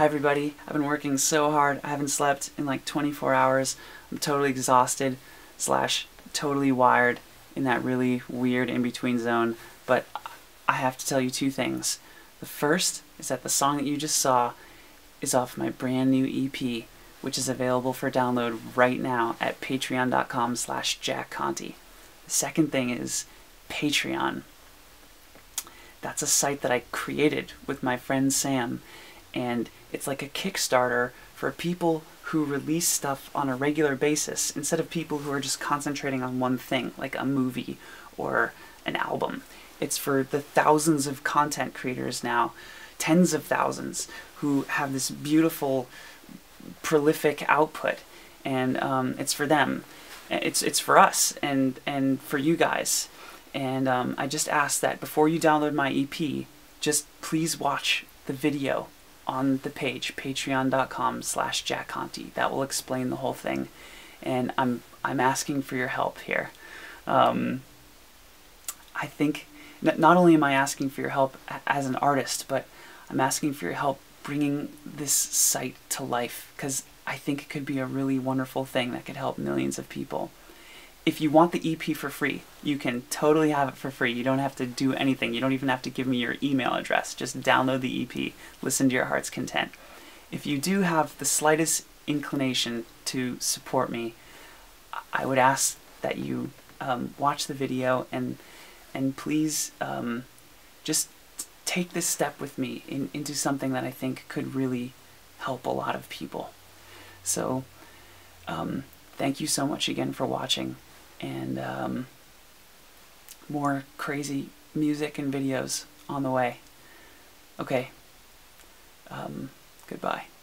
Hi everybody, I've been working so hard, I haven't slept in like 24 hours. I'm totally exhausted / totally wired in that really weird in-between zone, but I have to tell you two things. The first is that the song that you just saw is off my brand new EP, which is available for download right now at patreon.com/Jack Conte. The second thing is Patreon. That's a site that I created with my friend Sam, and it's like a Kickstarter for people who release stuff on a regular basis instead of people who are just concentrating on one thing, like a movie or an album. It's for the thousands of content creators now, tens of thousands, who have this beautiful, prolific output, and it's for them. It's for us and for you guys. And I just ask that before you download my EP, just please watch the video on the page, patreon.com/Jack Conte. That will explain the whole thing. And I'm asking for your help here. I think not only am I asking for your help as an artist, but I'm asking for your help bringing this site to life, because I think it could be a really wonderful thing that could help millions of people. If you want the EP for free, you can totally have it for free. You don't have to do anything. You don't even have to give me your email address. Just download the EP, listen to your heart's content. If you do have the slightest inclination to support me, I would ask that you watch the video and please just take this step with me into something that I think could really help a lot of people. So thank you so much again for watching, and more crazy music and videos on the way. Okay, goodbye.